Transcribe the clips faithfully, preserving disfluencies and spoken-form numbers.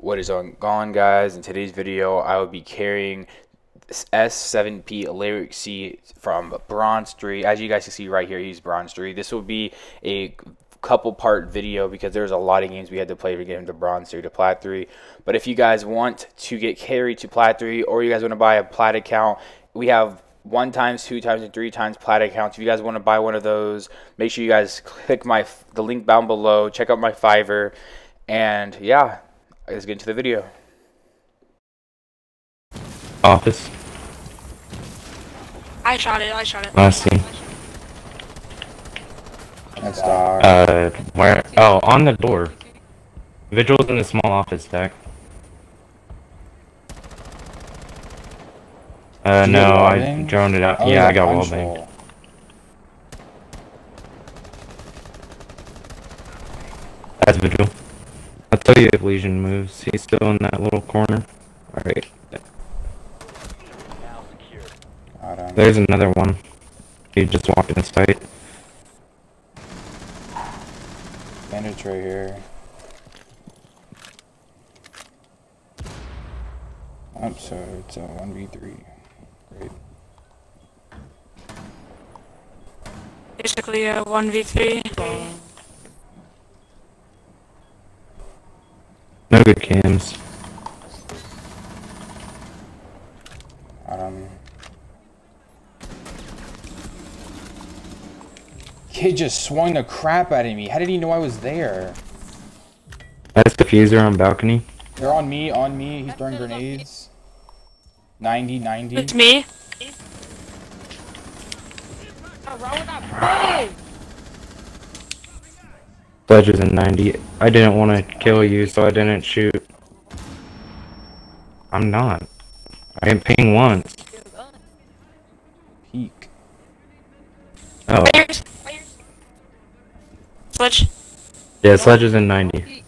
What is going on, guys? In today's video, I will be carrying this S seven P Lyric C from Bronze Three. As you guys can see right here, he's Bronze Three. This will be a couple part video because there's a lot of games we had to play to get him to Bronze Three to Plat Three. But if you guys want to get carried to Plat Three, or you guys want to buy a Plat account, we have one times, two times, and three times Plat accounts. If you guys want to buy one of those, make sure you guys click my the link down below. Check out my Fiverr, and yeah. Let's get into the video. Office. I shot it, I shot it. Last scene. That's dark. Uh, where? Oh, on the door. Vigil's in the small office deck. Uh, no, I droned it out. Oh, yeah, I got wallbang. That's Vigil. I'll tell you if Lesion moves. He's still in that little corner. Alright. There's another one. He just walked in sight. Bandage right here. I'm sorry, it's a one v three. Great. Basically a one v three. No good cams. Um. Kid just swung the crap out of me. How did he know I was there? That's the Fuser on balcony. They're on me, on me. He's throwing grenades. ninety, ninety. It's me. Sledge is in ninety. I didn't want to kill you, so I didn't shoot. I'm not. I am ping once. Peek. Oh. Fires. Fires. Sledge. Yeah, Sledge is in ninety.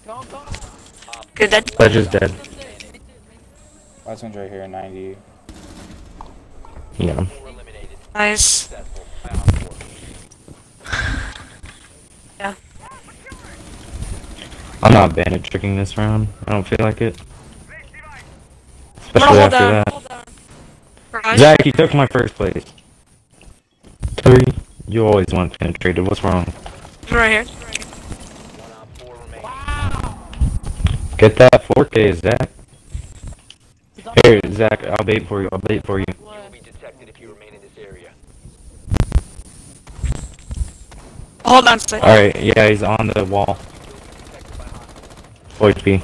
Good, that's Sledge is dead. Last one's right here in ninety. Yeah. Nice. Yeah. I'm not bandage tricking this round. I don't feel like it. Especially after down, that. Zach, you took my first place. Three, you always want penetrated. What's wrong? Right here. Wow. Get that four K, Zach. Here, Zach, I'll bait for you. I'll bait for you. Hold on, stay. Alright, yeah, he's on the wall. H P.